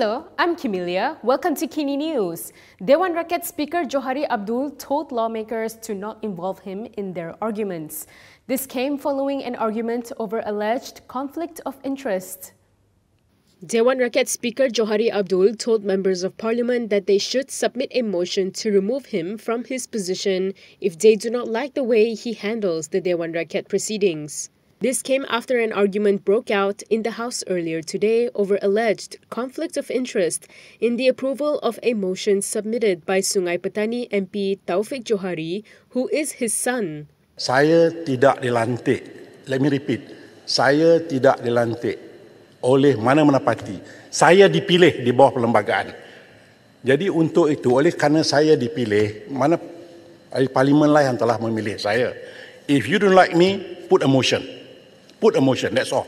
Hello, I'm Camilia. Welcome to Kini News. Dewan Rakyat Speaker Johari Abdul told lawmakers to not involve him in their arguments. This came following an argument over alleged conflict of interest. Dewan Rakyat Speaker Johari Abdul told members of parliament that they should submit a motion to remove him from his position if they do not like the way he handles the Dewan Rakyat proceedings. This came after an argument broke out in the House earlier today over alleged conflict of interest in the approval of a motion submitted by Sungai Petani MP Taufik Johari, who is his son. Saya tidak dilantik, let me repeat, saya tidak dilantik oleh mana-mana parti. Saya dipilih di bawah perlembagaan. Jadi untuk itu, oleh kerana saya dipilih, mana parlimenlah yang telah memilih saya. If you don't like me, put a motion. Put a motion, that's all.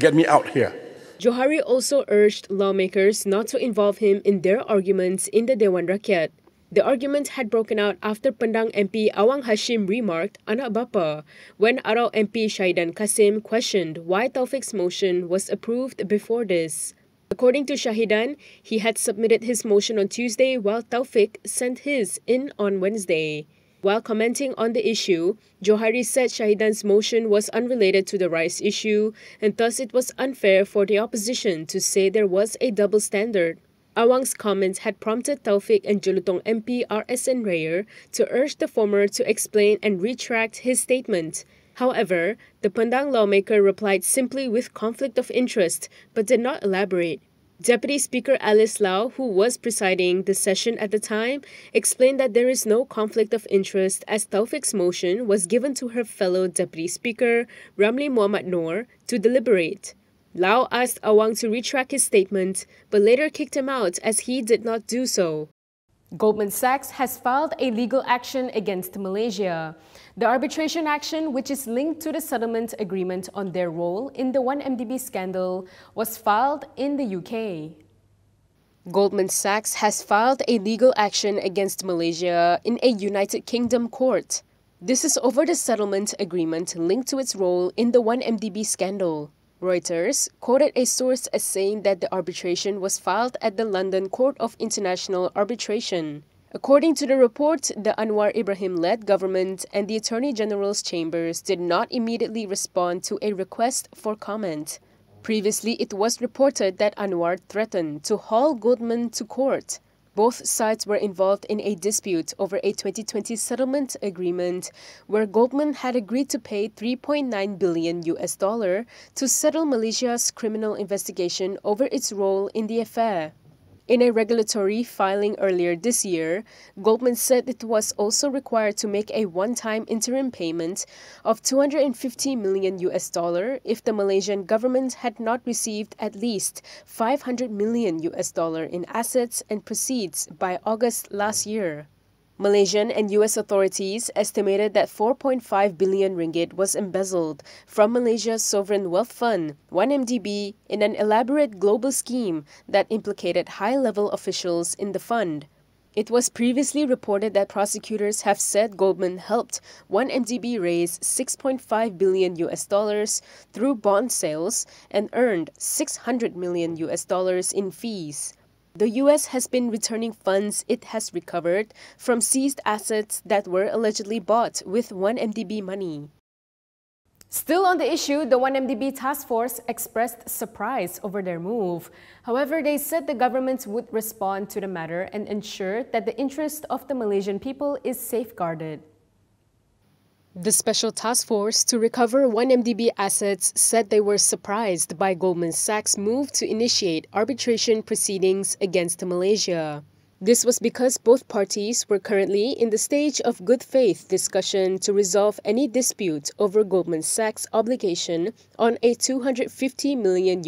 Get me out here. Johari also urged lawmakers not to involve him in their arguments in the Dewan Rakyat. The argument had broken out after Pendang MP Awang Hashim remarked anak bapa when Arau MP Shahidan Kassim questioned why Taufik's motion was approved before this. According to Shahidan, he had submitted his motion on Tuesday while Taufik sent his in on Wednesday. While commenting on the issue, Johari said Shahidan's motion was unrelated to the rice issue and thus it was unfair for the opposition to say there was a double standard. Awang's comments had prompted Taufik and Jelutong MP RSN Rayer to urge the former to explain and retract his statement. However, the Pendang lawmaker replied simply with conflict of interest but did not elaborate. Deputy Speaker Alice Lau, who was presiding the session at the time, explained that there is no conflict of interest as Taufik's motion was given to her fellow Deputy Speaker Ramli Mohd Nor to deliberate. Lau asked Awang to retract his statement but later kicked him out as he did not do so. Goldman Sachs has filed a legal action against Malaysia. The arbitration action, which is linked to the settlement agreement on their role in the 1MDB scandal, was filed in the UK. Goldman Sachs has filed a legal action against Malaysia in a United Kingdom court. This is over the settlement agreement linked to its role in the 1MDB scandal. Reuters quoted a source as saying that the arbitration was filed at the London Court of International Arbitration. According to the report, the Anwar Ibrahim-led government and the Attorney General's chambers did not immediately respond to a request for comment. Previously, it was reported that Anwar threatened to haul Goldman to court. Both sides were involved in a dispute over a 2020 settlement agreement where Goldman had agreed to pay $3.9 billion to settle Malaysia's criminal investigation over its role in the affair. In a regulatory filing earlier this year, Goldman said it was also required to make a one-time interim payment of $250 million if the Malaysian government had not received at least $500 million in assets and proceeds by August last year. Malaysian and U.S. authorities estimated that 4.5 billion ringgit was embezzled from Malaysia's sovereign wealth fund, 1MDB, in an elaborate global scheme that implicated high-level officials in the fund. It was previously reported that prosecutors have said Goldman helped 1MDB raise $6.5 billion through bond sales and earned $600 million in fees. The U.S. has been returning funds it has recovered from seized assets that were allegedly bought with 1MDB money. Still on the issue, the 1MDB task force expressed surprise over their move. However, they said the government would respond to the matter and ensure that the interest of the Malaysian people is safeguarded. The special task force to recover 1MDB assets said they were surprised by Goldman Sachs' move to initiate arbitration proceedings against Malaysia. This was because both parties were currently in the stage of good faith discussion to resolve any dispute over Goldman Sachs' obligation on a $250 million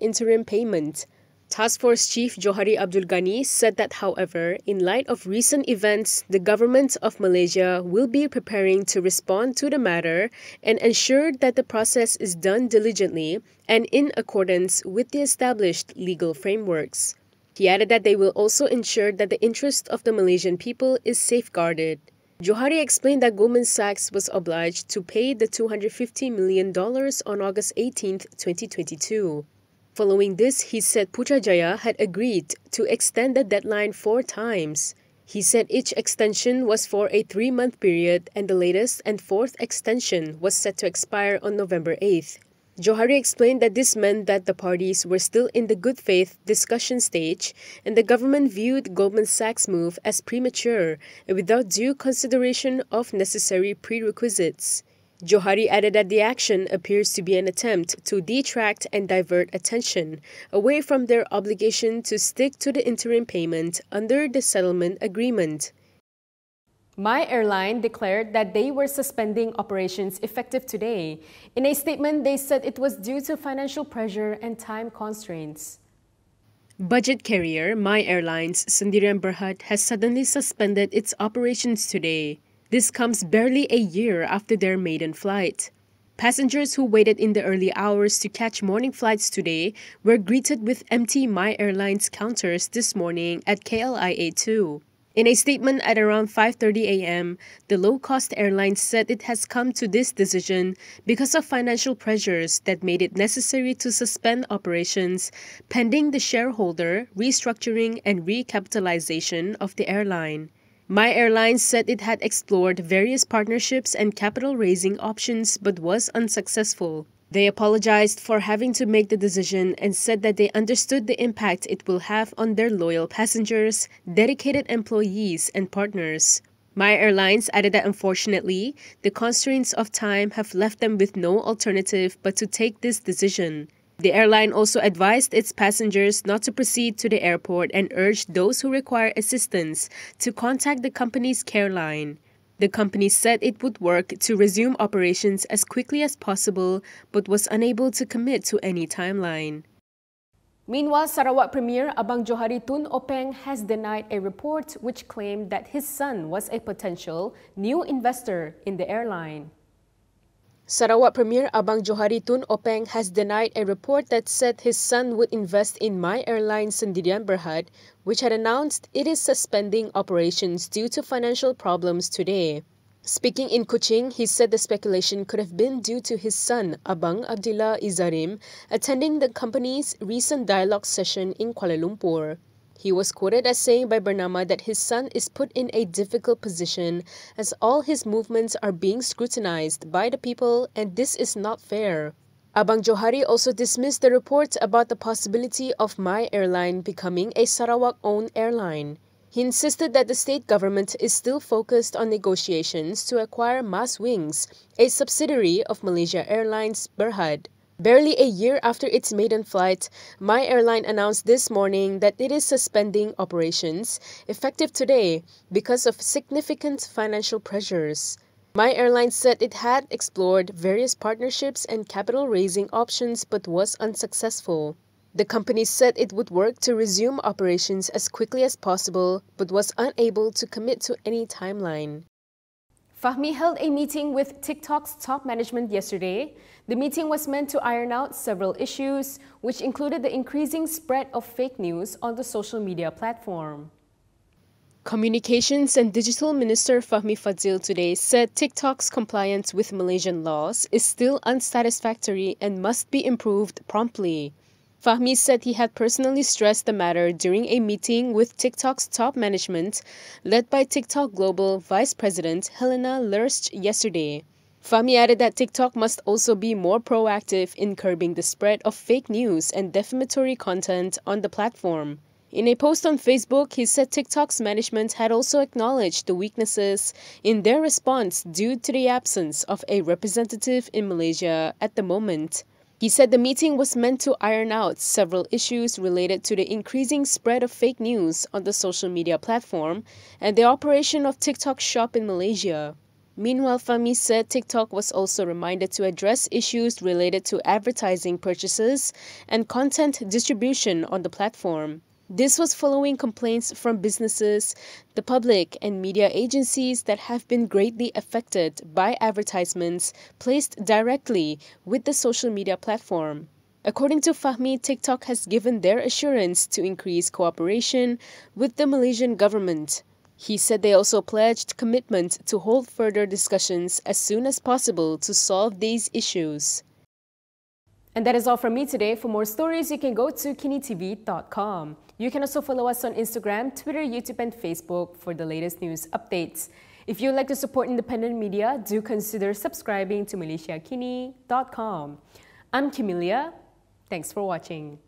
interim payment. Task Force Chief Johari Abdul Ghani said that, however, in light of recent events, the government of Malaysia will be preparing to respond to the matter and ensure that the process is done diligently and in accordance with the established legal frameworks. He added that they will also ensure that the interest of the Malaysian people is safeguarded. Johari explained that Goldman Sachs was obliged to pay the $250 million on August 18, 2022. Following this, he said Putrajaya had agreed to extend the deadline 4 times. He said each extension was for a 3-month period and the latest and 4th extension was set to expire on November 8th. Johari explained that this meant that the parties were still in the good faith discussion stage and the government viewed Goldman Sachs' move as premature and without due consideration of necessary prerequisites. Johari added that the action appears to be an attempt to detract and divert attention away from their obligation to stick to the interim payment under the settlement agreement. MyAirline declared that they were suspending operations effective today. In a statement, they said it was due to financial pressure and time constraints. Budget carrier MyAirlines Sdn Bhd has suddenly suspended its operations today. This comes barely a year after their maiden flight. Passengers who waited in the early hours to catch morning flights today were greeted with empty MyAirlines counters this morning at KLIA2. In a statement at around 5:30 a.m., the low-cost airline said it has come to this decision because of financial pressures that made it necessary to suspend operations pending the shareholder restructuring and recapitalization of the airline. MyAirline said it had explored various partnerships and capital-raising options but was unsuccessful. They apologized for having to make the decision and said that they understood the impact it will have on their loyal passengers, dedicated employees, and partners. MyAirlines added that unfortunately, the constraints of time have left them with no alternative but to take this decision. The airline also advised its passengers not to proceed to the airport and urged those who require assistance to contact the company's care line. The company said it would work to resume operations as quickly as possible but was unable to commit to any timeline. Meanwhile, Sarawak Premier Abang Johari Tun Openg has denied a report which claimed that his son was a potential new investor in the airline. Sarawak Premier Abang Johari Tun Openg has denied a report that said his son would invest in MyAirline Sdn Bhd, which had announced it is suspending operations due to financial problems today. Speaking in Kuching, he said the speculation could have been due to his son, Abang Abdullah Izarim, attending the company's recent dialogue session in Kuala Lumpur. He was quoted as saying by Bernama that his son is put in a difficult position as all his movements are being scrutinized by the people and this is not fair. Abang Johari also dismissed the reports about the possibility of MyAirline becoming a Sarawak-owned airline. He insisted that the state government is still focused on negotiations to acquire Mas Wings, a subsidiary of Malaysia Airlines Berhad. Barely a year after its maiden flight, MyAirline announced this morning that it is suspending operations, effective today, because of significant financial pressures. MyAirline said it had explored various partnerships and capital-raising options but was unsuccessful. The company said it would work to resume operations as quickly as possible but was unable to commit to any timeline. Fahmi held a meeting with TikTok's top management yesterday. The meeting was meant to iron out several issues, which included the increasing spread of fake news on the social media platform. Communications and Digital Minister Fahmi Fadzil today said TikTok's compliance with Malaysian laws is still unsatisfactory and must be improved promptly. Fahmi said he had personally stressed the matter during a meeting with TikTok's top management, led by TikTok Global Vice President Helena Lersch yesterday. Fahmi added that TikTok must also be more proactive in curbing the spread of fake news and defamatory content on the platform. In a post on Facebook, he said TikTok's management had also acknowledged the weaknesses in their response due to the absence of a representative in Malaysia at the moment. He said the meeting was meant to iron out several issues related to the increasing spread of fake news on the social media platform and the operation of TikTok Shop in Malaysia. Meanwhile, Fahmi said TikTok was also reminded to address issues related to advertising purchases and content distribution on the platform. This was following complaints from businesses, the public, and media agencies that have been greatly affected by advertisements placed directly with the social media platform. According to Fahmi, TikTok has given their assurance to increase cooperation with the Malaysian government. He said they also pledged commitment to hold further discussions as soon as possible to solve these issues. And that is all from me today. For more stories, you can go to KiniTV.com. You can also follow us on Instagram, Twitter, YouTube, and Facebook for the latest news updates. If you'd like to support independent media, do consider subscribing to Malaysiakini.com. I'm Camilia. Thanks for watching.